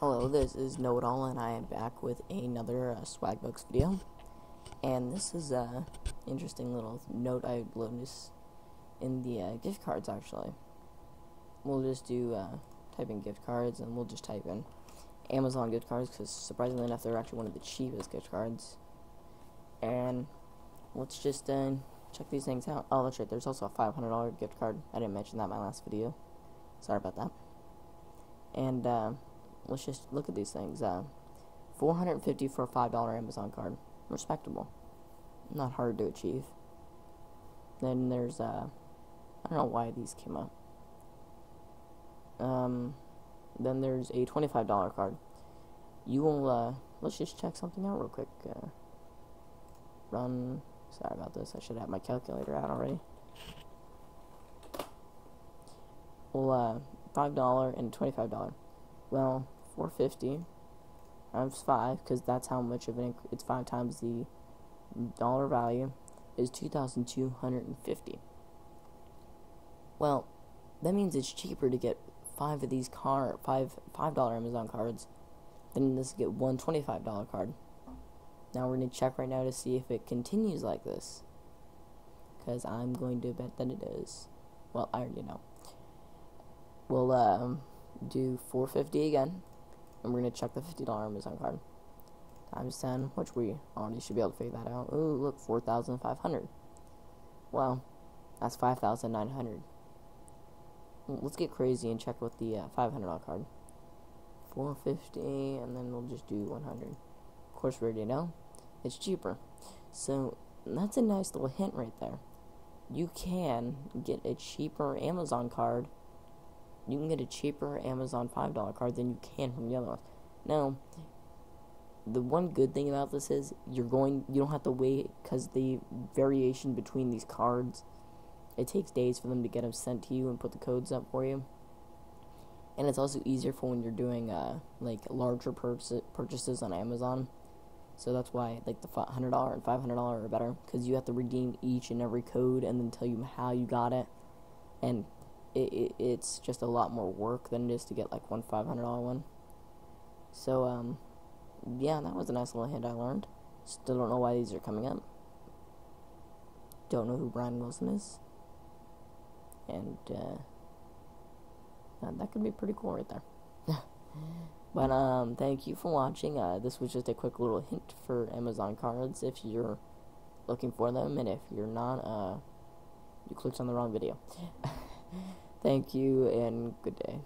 Hello, this is Know It All, and I am back with another Swag Bucks video. And this is an interesting little note I noticed in the gift cards, actually. We'll just do type in gift cards, and we'll just type in Amazon gift cards, because surprisingly enough, they're actually one of the cheapest gift cards. And let's just check these things out. Oh, that's right, there's also a $500 gift card. I didn't mention that in my last video. Sorry about that. And, let's just look at these things. $450 for a $5 Amazon card. Respectable. Not hard to achieve. Then there's, I don't know why these came up. Then there's a $25 card. You will, let's just check something out real quick. Run. Sorry about this. I should have my calculator out already. Well, $5 and $25. Well, $4.50 times 5, because that's how much of an it's 5 times the dollar value, is $2,250. Well, that means it's cheaper to get 5 of these $5 Amazon cards than just get one $25 card. Now we're going to check right now to see if it continues like this, because I'm going to bet that it is. Well, I already know. We'll do $4.50 again, and we're gonna check the $50 Amazon card times 10, which we already should be able to figure that out. Ooh, look, 4,500. Well, that's 5,900. Let's get crazy and check with the $500 card. 450, and then we'll just do 100. Of course, we already know it's cheaper, so that's a nice little hint right there. You can get a cheaper Amazon card. You can get a cheaper Amazon $5 card than you can from the other ones. Now, the one good thing about this is you don't have to wait, because the variation between these cards, it takes days for them to get them sent to you and put the codes up for you. And it's also easier for when you're doing like larger purchases on Amazon. So that's why like the $100 and $500 are better, because you have to redeem each and every code and then tell you how you got it. And it's just a lot more work than it is to get like one $500 one. So yeah, that was a nice little hint I learned. Still don't know why these are coming up. Don't know who Brian Wilson is. And that could be pretty cool right there. But thank you for watching. This was just a quick little hint for Amazon cards if you're looking for them, and if you're not, you clicked on the wrong video. Thank you, and good day.